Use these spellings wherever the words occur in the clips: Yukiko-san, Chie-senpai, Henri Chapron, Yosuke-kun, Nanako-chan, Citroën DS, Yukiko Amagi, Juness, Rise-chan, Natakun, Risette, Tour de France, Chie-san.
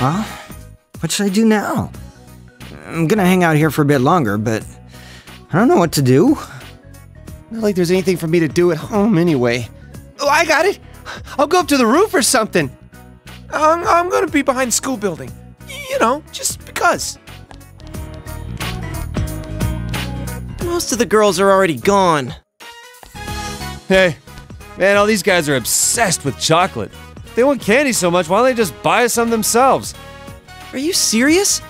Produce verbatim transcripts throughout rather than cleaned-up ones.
Huh? What should I do now? I'm gonna hang out here for a bit longer, but I don't know what to do. Not like there's anything for me to do at home anyway. Oh, I got it! I'll go up to the roof or something! I'm, I'm gonna be behind the school building. You know, just because. Most of the girls are already gone. Hey, man, all these guys are obsessed with chocolate. If they want candy so much, why don't they just buy some themselves? Are you serious?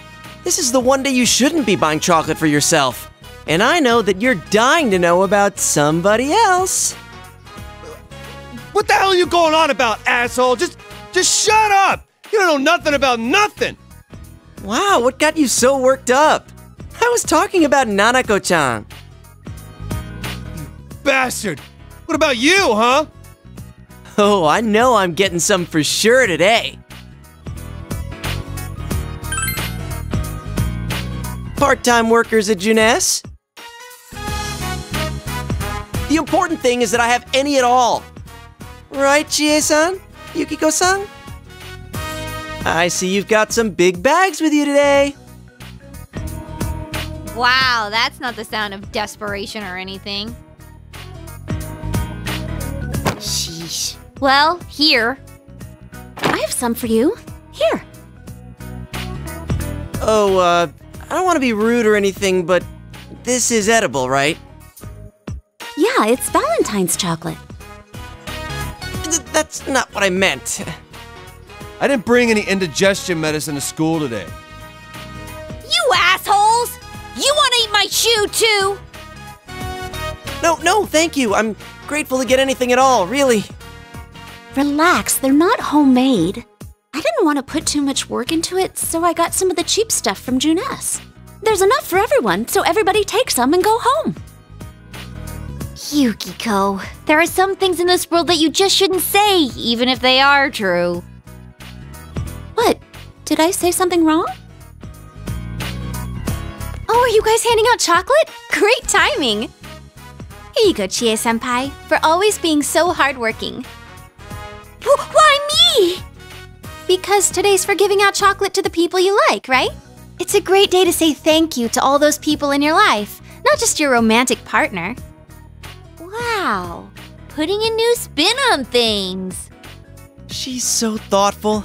This is the one day you shouldn't be buying chocolate for yourself. And I know that you're dying to know about somebody else. What the hell are you going on about, asshole? Just, just shut up! You don't know nothing about nothing! Wow, what got you so worked up? I was talking about Nanako-chan. You bastard! What about you, huh? Oh, I know I'm getting some for sure today. Part-time workers at Juness? The important thing is that I have any at all. Right, Chie-san? Yukiko-san? I see you've got some big bags with you today. Wow, that's not the sound of desperation or anything. Sheesh. Well, here. I have some for you. Here. Oh, uh, I don't want to be rude or anything, but this is edible, right? Yeah, it's Valentine's chocolate. Th- that's not what I meant. I didn't bring any indigestion medicine to school today. You assholes! You want to eat my shoe, too? No, no, thank you. I'm grateful to get anything at all, really. Relax, they're not homemade. I didn't want to put too much work into it, so I got some of the cheap stuff from Juness. There's enough for everyone, so everybody take some and go home. Yukiko, there are some things in this world that you just shouldn't say, even if they are true. What? Did I say something wrong? Oh, are you guys handing out chocolate? Great timing! Here you go, Chie-senpai, for always being so hardworking. Why me? Because today's for giving out chocolate to the people you like, right? It's a great day to say thank you to all those people in your life, not just your romantic partner. Wow, putting a new spin on things. She's so thoughtful.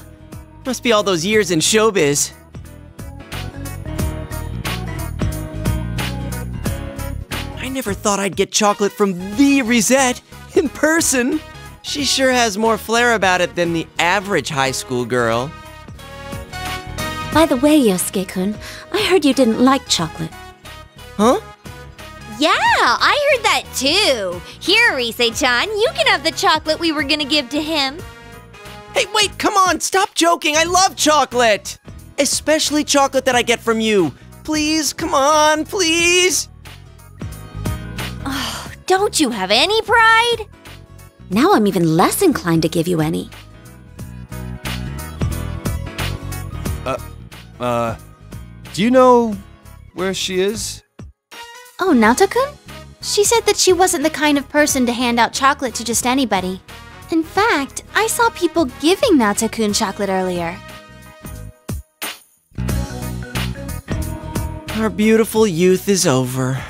Must be all those years in showbiz. I never thought I'd get chocolate from the Risette in person. She sure has more flair about it than the average high school girl. By the way, Yosuke-kun, I heard you didn't like chocolate. Huh? Yeah, I heard that too. Here, Rise-chan, you can have the chocolate we were gonna give to him. Hey, wait, come on, stop joking. I love chocolate. Especially chocolate that I get from you. Please, come on, please. Oh, don't you have any pride? Now I'm even less inclined to give you any. Uh, uh, do you know where she is? Oh, Natakun? She said that she wasn't the kind of person to hand out chocolate to just anybody. In fact, I saw people giving Natakun chocolate earlier. Our beautiful youth is over.